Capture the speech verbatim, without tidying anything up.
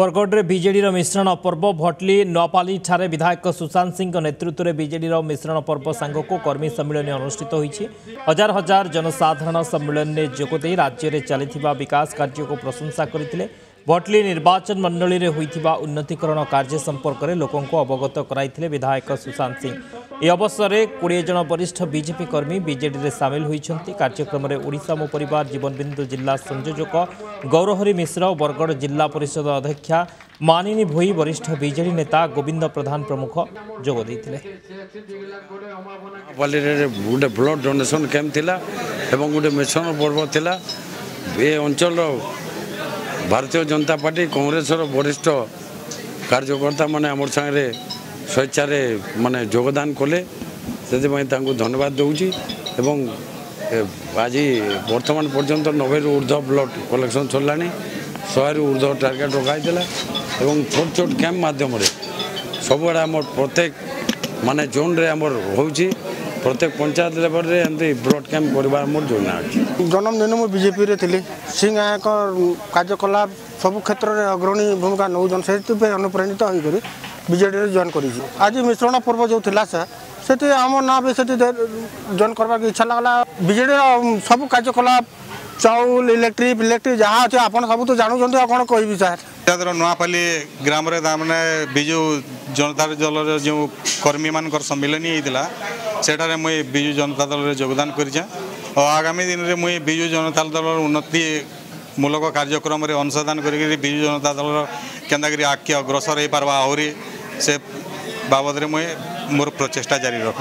बरगढ़ में बीजेडी मिश्रण पर्व भटली नुआंपाली ठारे विधायक सुशांत सिंह नेतृत्व में बीजेडी मिश्रण पर्व सांग को कर्मी सम्मिलन अनुष्ठित होती। हजार हजार जनसाधारण सम्मिलन में जोगदे राज्य में चलता विकास कार्य को प्रशंसा करते। भटली निर्वाचन मंडली में होता उन्नतिकरण कार्य संपर्क में लोकों अवगत कराई विधायक सुशांत सिंह। यह अवसर में बीस जन वरिष्ठ बीजेपी कर्मी बीजेडी में सामिल होती। कार्यक्रम में ओडिशा मो परिवार जीवनबिंदु जिला संयोजक गौरोहरी मिश्रा और बरगढ़ जिला परिषद अध्यक्षा मानिनी भुई वरिष्ठ बीजेडी नेता गोविंद प्रधान प्रमुख जोग देते। गोटे ब्लड डोनेसन कैंप गोटे मिशन पर्व था। ये अंचल भारतीय जनता पार्टी कांग्रेस वरिष्ठ कार्यकर्ता मैंने आम सागर स्वेच्छार मानने योगदान कले से धन्यवाद दूँगी। आज बर्तमान पर्यंत नब्बे रु ऊर्ध्व ब्लड कलेक्शन सरला शहे रु ऊर्ध्व टार्गेट रखाईला। छोट छोट कैंप मध्यम सबुआ आम प्रत्येक मानने जोन रे आम हो प्रत्येक पंचायत लेवल रे एमती ब्लड कैंप करवार मोर योजना अछि। जन्मदिन मु बीजेपी रे थिले सिंह आयक कार्यकलाप सब क्षेत्र रे अग्रणी भूमिका नौ जन सेति पे अनुप्रेरित होई करी बीजेडी रे जॉइन करी। आज मिश्रण पर्व जो थिला सर सेति हम ना बे सेति जॉइन करबा के इच्छा लागला। बीजेडी सब कार्यकलाप चाउल इलेक्ट्रिक इलेक्ट्रिक जहाँ अच्छे आप सब तो जानू कौन कह सर। नुआंपाली ग्राम तारे विजु जनता दल जो कर्मी मान सम्मिलन होता सेठार मुई विजु जनता दल में योगदान करें और आगामी दिन में मुई विजु जनता दल उन्नति मूलक कार्यक्रम अंशदान करजु जनता दल के आगे अग्रसर हो पार्बा आहरी से बाबद मुई मोर प्रचेषा जारी रख।